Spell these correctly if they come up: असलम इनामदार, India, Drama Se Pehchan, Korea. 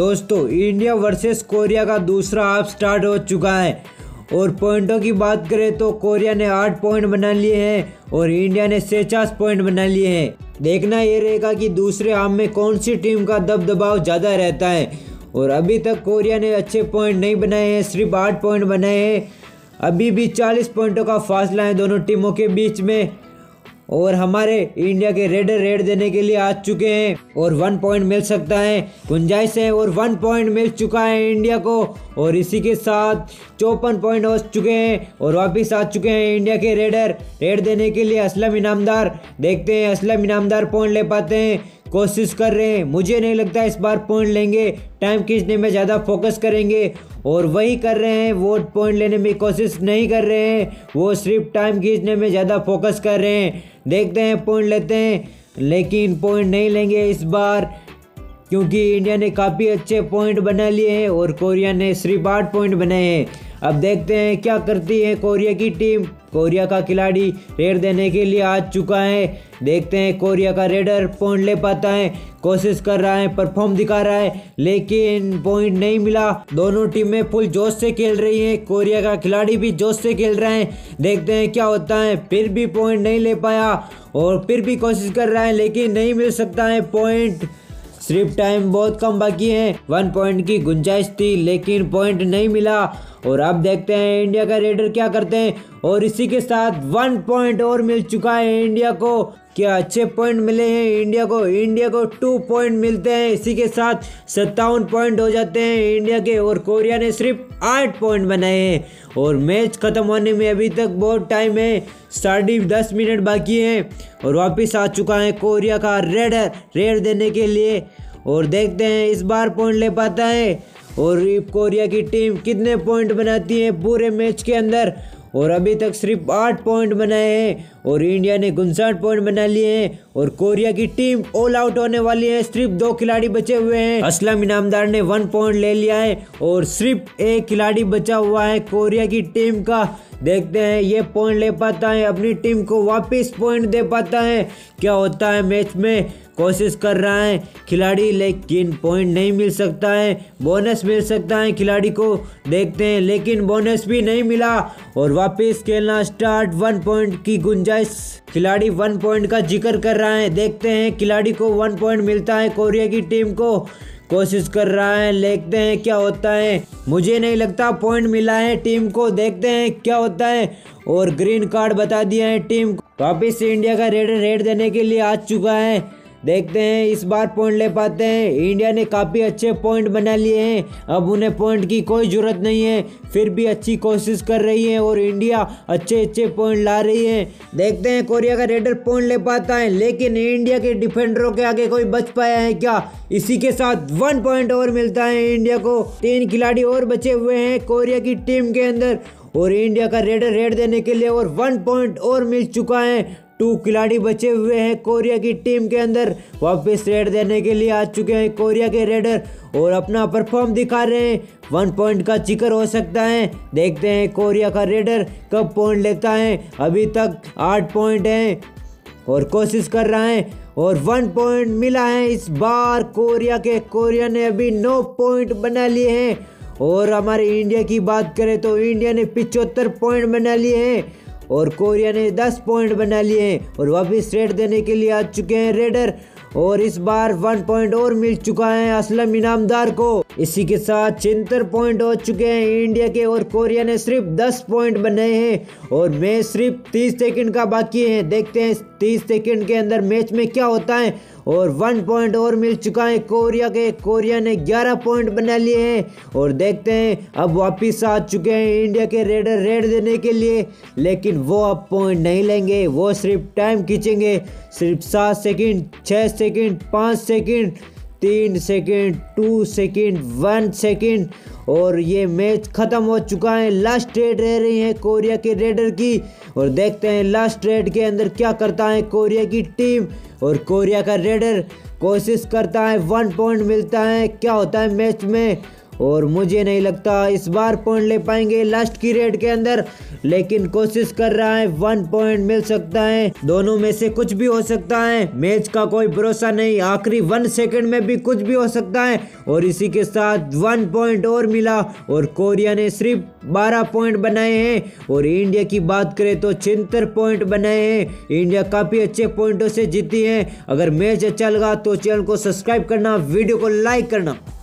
दोस्तों India versus Korea का दूसरा हाफ स्टार्ट हो चुका है और पॉइंटों की बात करें तो कोरिया ने 8 पॉइंट बना लिए हैं और इंडिया ने 46 पॉइंट बना लिए हैं। देखना ये रहेगा कि दूसरे हाफ में कौन सी टीम का दबदबाव ज़्यादा रहता है। और अभी तक कोरिया ने अच्छे पॉइंट नहीं बनाए हैं, सिर्फ 8 पॉइंट बनाए हैं। अभी भी 40 पॉइंटों का फासला है दोनों टीमों के बीच में। और हमारे इंडिया के रेडर रेड देने के लिए आ चुके हैं और 1 पॉइंट मिल सकता है, गुंजाइश है और 1 पॉइंट मिल चुका है इंडिया को। और इसी के साथ 54 पॉइंट हो चुके हैं और वापस आ चुके हैं इंडिया के रेडर रेड देने के लिए असलम इनामदार। देखते हैं असलम इनामदार पॉइंट ले पाते हैं, कोशिश कर रहे हैं। मुझे नहीं लगता इस बार पॉइंट लेंगे, टाइम खींचने में ज़्यादा फोकस करेंगे और वही कर रहे हैं। वो पॉइंट लेने में कोशिश नहीं कर रहे हैं, वो सिर्फ टाइम खींचने में ज़्यादा फोकस कर रहे हैं। देखते हैं पॉइंट लेते हैं, लेकिन पॉइंट नहीं लेंगे इस बार क्योंकि इंडिया ने काफ़ी अच्छे पॉइंट बना लिए हैं और कोरिया ने सिर्फ 8 पॉइंट बनाए हैं। अब देखते हैं क्या करती है कोरिया की टीम। कोरिया का खिलाड़ी रेड देने के लिए आ चुका है। देखते हैं कोरिया का रेडर पॉइंट ले पाता है, कोशिश कर रहा है, परफॉर्म दिखा रहा है, लेकिन पॉइंट नहीं मिला। दोनों टीमें फुल जोश से खेल रही हैं, कोरिया का खिलाड़ी भी जोश से खेल रहा है। देखते हैं क्या होता है। फिर भी पॉइंट नहीं ले पाया और फिर भी कोशिश कर रहा है लेकिन नहीं मिल सकता है पॉइंट। सिर्फ टाइम बहुत कम बाकी है, 1 पॉइंट की गुंजाइश थी लेकिन पॉइंट नहीं मिला। और अब देखते हैं इंडिया का रेडर क्या करते हैं। और इसी के साथ 1 पॉइंट और मिल चुका है इंडिया को। क्या अच्छे पॉइंट मिले हैं इंडिया को। इंडिया को 2 पॉइंट मिलते हैं, इसी के साथ 57 पॉइंट हो जाते हैं इंडिया के। और कोरिया ने सिर्फ 8 पॉइंट बनाए हैं और मैच ख़त्म होने में अभी तक बहुत टाइम है, 10:30 बाकी है। और वापस आ चुका है कोरिया का रेडर रेड देने के लिए और देखते हैं इस बार पॉइंट ले पाता है और कोरिया की टीम कितने पॉइंट बनाती है पूरे मैच के अंदर। और अभी तक सिर्फ 8 पॉइंट बनाए हैं और इंडिया ने 59 पॉइंट बना लिए हैं। और कोरिया की टीम ऑल आउट होने वाली है, सिर्फ 2 खिलाड़ी बचे हुए हैं। असलम इनामदार ने 1 पॉइंट ले लिया है और सिर्फ 1 खिलाड़ी बचा हुआ है कोरिया की टीम का। देखते हैं ये पॉइंट ले पाता है, अपनी टीम को वापस पॉइंट दे पाता है। क्या होता है मैच में, कोशिश कर रहा है खिलाड़ी लेकिन पॉइंट नहीं मिल सकता है। बोनस मिल सकता है खिलाड़ी को, देखते हैं, लेकिन बोनस भी नहीं मिला। और वापस खेलना स्टार्ट, 1 पॉइंट की गुंजाइश। खिलाड़ी 1 पॉइंट का जिक्र कर रहा है, देखते हैं खिलाड़ी को 1 पॉइंट मिलता है। कोरिया की टीम को कोशिश कर रहा है, देखते हैं क्या होता है। मुझे नहीं लगता पॉइंट मिला है टीम को, देखते हैं क्या होता है। और ग्रीन कार्ड बता दिया है टीम को। वापिस इंडिया का रेडर रेड देने के लिए आ चुका है। देखते हैं इस बार पॉइंट ले पाते हैं। इंडिया ने काफ़ी अच्छे पॉइंट बना लिए हैं, अब उन्हें पॉइंट की कोई ज़रूरत नहीं है। फिर भी अच्छी कोशिश कर रही है और इंडिया अच्छे अच्छे पॉइंट ला रही है। देखते हैं कोरिया का रेडर पॉइंट ले पाता है लेकिन इंडिया के डिफेंडरों के आगे कोई बच पाया है क्या। इसी के साथ 1 पॉइंट और मिलता है इंडिया को। 3 खिलाड़ी और बचे हुए हैं कोरिया की टीम के अंदर और इंडिया का रेडर रेड देने के लिए और 1 पॉइंट और मिल चुका है। 2 खिलाड़ी बचे हुए हैं कोरिया की टीम के अंदर। वापस रेड देने के लिए आ चुके हैं कोरिया के रेडर और अपना परफॉर्म दिखा रहे हैं। 1 पॉइंट का जिक्र हो सकता है, देखते हैं कोरिया का रेडर कब पॉइंट लेता है। अभी तक 8 पॉइंट हैं और कोशिश कर रहा है और 1 पॉइंट मिला है इस बार कोरिया के। कोरिया ने अभी 9 पॉइंट बना लिए हैं। और हमारे इंडिया की बात करें तो इंडिया ने 75 पॉइंट बना लिए हैं और कोरिया ने 10 पॉइंट बना लिए हैं। और वापस रेड देने के लिए आ चुके हैं रेडर और इस बार 1 पॉइंट और मिल चुका है असलम इनामदार को। इसी के साथ 76 पॉइंट हो चुके हैं इंडिया के और कोरिया ने सिर्फ 10 पॉइंट बनाए हैं। और मैच सिर्फ 30 सेकंड का बाकी है, देखते हैं 30 सेकंड के अंदर मैच में क्या होता है। और 1 पॉइंट और मिल चुका है कोरिया के। कोरिया ने 11 पॉइंट बना लिए हैं। और देखते हैं अब वापस आ चुके हैं इंडिया के रेडर रेड देने के लिए, लेकिन वो अब पॉइंट नहीं लेंगे, वो सिर्फ टाइम खींचेंगे। सिर्फ 7 second, 6 second, 5 second, 3 second, 2 second, 1 second और ये मैच ख़त्म हो चुका है। लास्ट रेड रह रही है कोरिया के रेडर की और देखते हैं लास्ट रेड के अंदर क्या करता है कोरिया की टीम। और कोरिया का रेडर कोशिश करता है, 1 पॉइंट मिलता है। क्या होता है मैच में और मुझे नहीं लगता इस बार पॉइंट ले पाएंगे लास्ट की रेड के अंदर, लेकिन कोशिश कर रहा है। 1 पॉइंट मिल सकता है, दोनों में से कुछ भी हो सकता है। मैच का कोई भरोसा नहीं, आखिरी 1 सेकंड में भी कुछ भी हो सकता है। और इसी के साथ 1 पॉइंट और मिला और कोरिया ने सिर्फ 12 पॉइंट बनाए हैं। और इंडिया की बात करें तो 76 पॉइंट बनाए हैं। इंडिया काफी अच्छे पॉइंटों से जीती है। अगर मैच अच्छा लगा तो चैनल को सब्सक्राइब करना, वीडियो को लाइक करना।